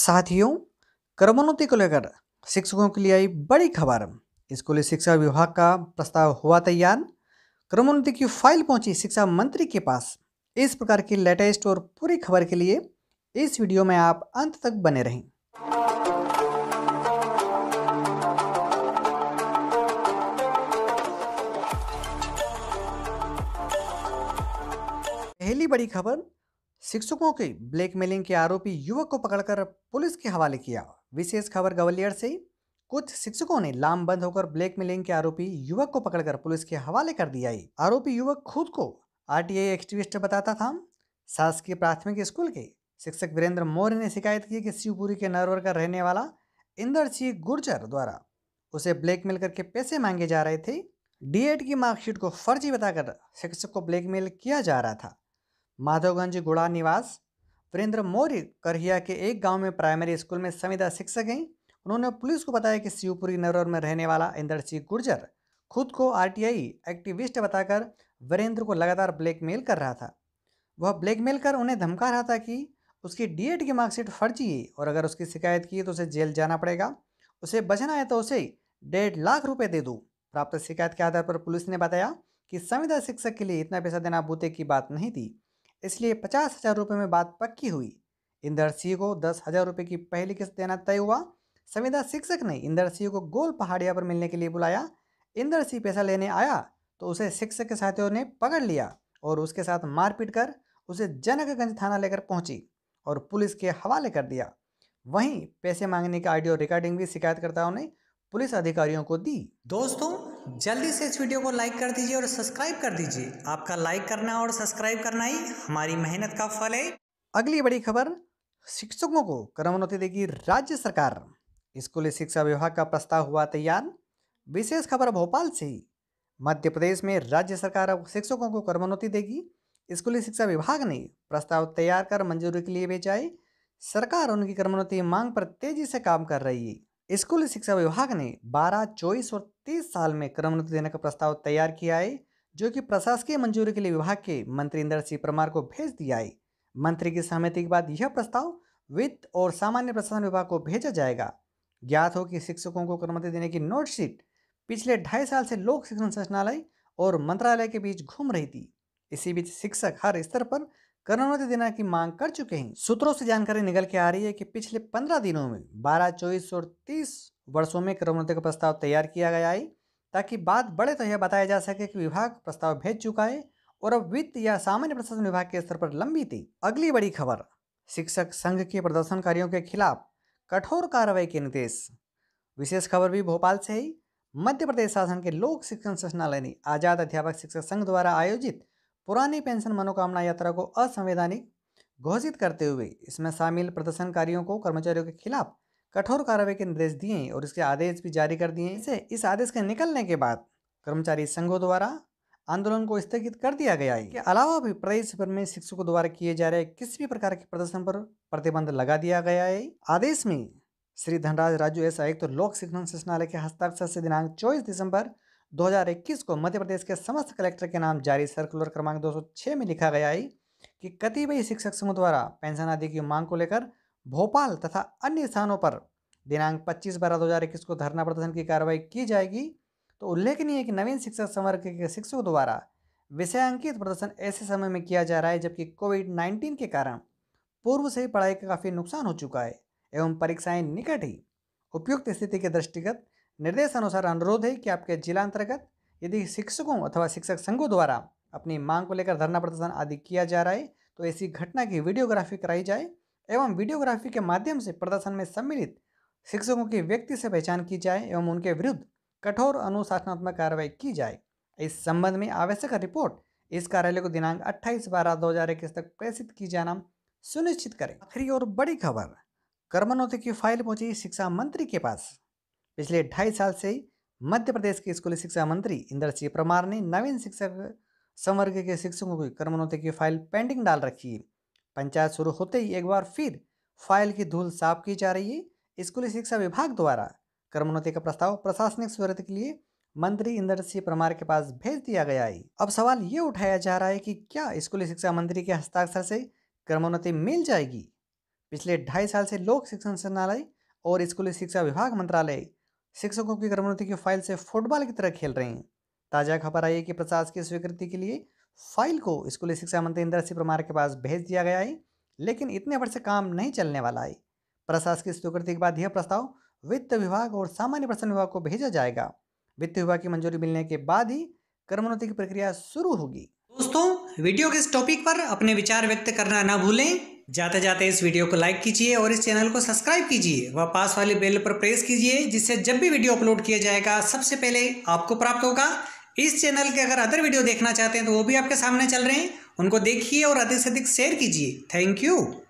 साथियों, क्रमोन्नति को लेकर शिक्षकों के लिए आई बड़ी खबर। स्कूली शिक्षा विभाग का प्रस्ताव हुआ तैयार। क्रमोन्नति की फाइल पहुंची शिक्षा मंत्री के पास। इस प्रकार की लेटेस्ट और पूरी खबर के लिए इस वीडियो में आप अंत तक बने रहें। पहली बड़ी खबर, शिक्षकों के ब्लैकमेलिंग के आरोपी युवक को पकड़कर पुलिस के हवाले किया। विशेष खबर ग्वालियर से, कुछ शिक्षकों ने लामबंद होकर ब्लैकमेलिंग के आरोपी युवक को पकड़कर पुलिस के हवाले कर दिया। आरोपी युवक खुद को आरटीआई एक्टिविस्ट बताता था। शासकीय प्राथमिक स्कूल के शिक्षक वीरेंद्र मौर्य ने शिकायत की कि शिवपुरी के नरवर का रहने वाला इंद्र सिंह गुर्जर द्वारा उसे ब्लैकमेल करके पैसे मांगे जा रहे थे। डीएड की मार्कशीट को फर्जी बताकर शिक्षक को ब्लैकमेल किया जा रहा था। माधवगंज गुड़ा निवास वीरेंद्र मौर्य करहिया के एक गांव में प्राइमरी स्कूल में संविदा शिक्षक हैं। उन्होंने पुलिस को बताया कि शिवपुरी नरौर में रहने वाला इंद्र सिंह गुर्जर खुद को आरटीआई एक्टिविस्ट बताकर वीरेंद्र को लगातार ब्लैकमेल कर रहा था। वह ब्लैकमेल कर उन्हें धमका रहा था कि उसकी डीएड की मार्कशीट फर्जी है और अगर उसकी शिकायत की तो उसे जेल जाना पड़ेगा। उसे बचना है तो उसे 1.5 लाख रुपये दे दो। प्राप्त शिकायत के आधार पर पुलिस ने बताया कि संविदा शिक्षक के लिए इतना पैसा देना बूते की बात नहीं थी, इसलिए 50,000 रुपये में बात पक्की हुई। इंद्र सिंह को 10,000 रुपये की पहली किस्त देना तय हुआ। संविदा शिक्षक ने इंद्र सिंह को गोल पहाड़िया पर मिलने के लिए बुलाया। इंद्र सिंह पैसा लेने आया तो उसे शिक्षक के साथियों ने पकड़ लिया और उसके साथ मारपीट कर उसे जनकगंज थाना लेकर पहुंची और पुलिस के हवाले कर दिया। वहीं पैसे मांगने का ऑडियो रिकॉर्डिंग भी शिकायतकर्ताओं ने पुलिस अधिकारियों को दी। दोस्तों, जल्दी से इस वीडियो को लाइक कर दीजिए और सब्सक्राइब कर दीजिए। आपका लाइक करना और सब्सक्राइब करना ही हमारी मेहनत का फल है। अगली बड़ी खबर, शिक्षकों को क्रमोन्नति देगी राज्य सरकार। स्कूली शिक्षा विभाग का प्रस्ताव हुआ तैयार। विशेष खबर भोपाल से, मध्य प्रदेश में राज्य सरकार अब शिक्षकों को क्रमोन्नति देगी। स्कूली शिक्षा विभाग ने प्रस्ताव तैयार कर मंजूरी के लिए भेजा है। सरकार उनकी क्रमोन्नति मांग पर तेजी से काम कर रही है। स्कूली शिक्षा विभाग ने 12, 24 और 30 साल में क्रमोन्नति देने का प्रस्ताव तैयार किया है, जो कि प्रशासकीय मंजूरी के लिए विभाग के मंत्री इंद्र सिंह परमार को भेज दिया है। मंत्री की सहमति के बाद यह प्रस्ताव वित्त और सामान्य प्रशासन विभाग को भेजा जाएगा। ज्ञात हो कि शिक्षकों को क्रमोन्नति देने की नोटशीट पिछले 2.5 साल से लोक शिक्षण संचालनालय और मंत्रालय के बीच घूम रही थी। इसी बीच शिक्षक हर स्तर पर क्रमोन्नति देने की मांग कर चुके हैं। सूत्रों से जानकारी निकल के आ रही है कि पिछले 15 दिनों में 12, 24 और 30 वर्षों में क्रमोन्नति का प्रस्ताव तैयार किया गया है, ताकि बात बढ़े तो यह बताया जा सके कि विभाग प्रस्ताव भेज चुका है और अब वित्त या सामान्य प्रशासन विभाग के स्तर पर लंबी थी। अगली बड़ी खबर, शिक्षक संघ के प्रदर्शनकारियों के खिलाफ कठोर कार्रवाई के निर्देश। विशेष खबर भी भोपाल से ही, मध्य प्रदेश शासन के लोक शिक्षण संचालनालय ने आजाद अध्यापक शिक्षक संघ द्वारा आयोजित पुरानी पेंशन मनोकामना यात्रा को असंवैधानिक घोषित करते हुए इसमें शामिल प्रदर्शनकारियों को कर्मचारियों के खिलाफ कठोर कार्रवाई के निर्देश दिए और इसके आदेश भी जारी कर दिए। इसे इस आदेश के निकलने के बाद कर्मचारी संघों द्वारा आंदोलन को स्थगित कर दिया गया है। इसके अलावा भी प्रदेश भर में शिक्षकों द्वारा किए जा रहे किसी भी प्रकार के प्रदर्शन पर प्रतिबंध लगा दिया गया है। आदेश में श्री धनराज राजू एस आयुक्त तो लोक शिक्षण संचालनालय के हस्ताक्षर से दिनांक 24 दिसंबर 2021 को मध्य प्रदेश के समस्त कलेक्टर के नाम जारी सर्कुलर क्रमांक 206 में लिखा गया है कि कतिपय शिक्षक संघ द्वारा पेंशन आदि की मांग को लेकर भोपाल तथा अन्य स्थानों पर दिनांक 25/12/2021 को धरना प्रदर्शन की कार्रवाई की जाएगी। तो उल्लेखनीय है कि नवीन शिक्षक संवर्ग के शिक्षकों द्वारा विषयांकित प्रदर्शन ऐसे समय में किया जा रहा है जबकि कोविड-19 के कारण पूर्व से ही पढ़ाई का काफ़ी नुकसान हो चुका है एवं परीक्षाएं निकट ही। उपयुक्त स्थिति के दृष्टिगत निर्देशानुसार अनुरोध है कि आपके जिला अंतर्गत यदि शिक्षकों अथवा शिक्षक संघों द्वारा अपनी मांग को लेकर धरना प्रदर्शन आदि किया जा रहा है तो ऐसी घटना की वीडियोग्राफी कराई जाए एवं वीडियोग्राफी के माध्यम से प्रदर्शन में सम्मिलित शिक्षकों की व्यक्ति से पहचान की जाए एवं उनके विरुद्ध कठोर अनुशासनात्मक कार्रवाई की जाए। इस संबंध में आवश्यक रिपोर्ट इस कार्यालय को दिनांक 28/12/2021 तक प्रेषित की जाना सुनिश्चित करें। आखिरी और बड़ी खबर, क्रमोन्नति की फाइल पहुंची शिक्षा मंत्री के पास। पिछले 2.5 साल से मध्य प्रदेश के स्कूली शिक्षा मंत्री इंद्र सिंह परमार ने नवीन शिक्षक संवर्ग के शिक्षकों की क्रमोन्नति की फाइल पेंडिंग डाल रखी है। पंचायत शुरू होते ही एक बार फिर फाइल की धूल साफ की जा रही है। स्कूली शिक्षा विभाग द्वारा क्रमोन्नति का प्रस्ताव प्रशासनिक स्वीकृति के लिए मंत्री इंद्र सिंह परमार के पास भेज दिया गया है। अब सवाल ये उठाया जा रहा है कि क्या स्कूली शिक्षा मंत्री के हस्ताक्षर से क्रमोन्नति मिल जाएगी। पिछले 2.5 साल से लोक शिक्षण संचालनालय और स्कूली शिक्षा विभाग मंत्रालय शिक्षकों की कर्मोन्नति की फाइल से फुटबॉल की तरह खेल रहे हैं। ताज़ा खबर आई है कि प्रशासकीय स्वीकृति के लिए फाइल को स्कूली शिक्षा मंत्री इंद्र सिंह परमार के पास भेज दिया गया है, लेकिन इतने वर्ष से काम नहीं चलने वाला है। प्रशासकीय स्वीकृति के बाद यह प्रस्ताव वित्त विभाग और सामान्य प्रशासन विभाग को भेजा जाएगा। वित्त विभाग की मंजूरी मिलने के बाद ही कर्मोन्नति की प्रक्रिया शुरू होगी। दोस्तों, वीडियो के इस टॉपिक पर अपने विचार व्यक्त करना ना भूलें। जाते जाते इस वीडियो को लाइक कीजिए और इस चैनल को सब्सक्राइब कीजिए व पास वाले बेल पर प्रेस कीजिए, जिससे जब भी वीडियो अपलोड किया जाएगा सबसे पहले आपको प्राप्त होगा। इस चैनल के अगर अदर वीडियो देखना चाहते हैं तो वो भी आपके सामने चल रहे हैं, उनको देखिए और अधिक से अधिक शेयर कीजिए। Thank you.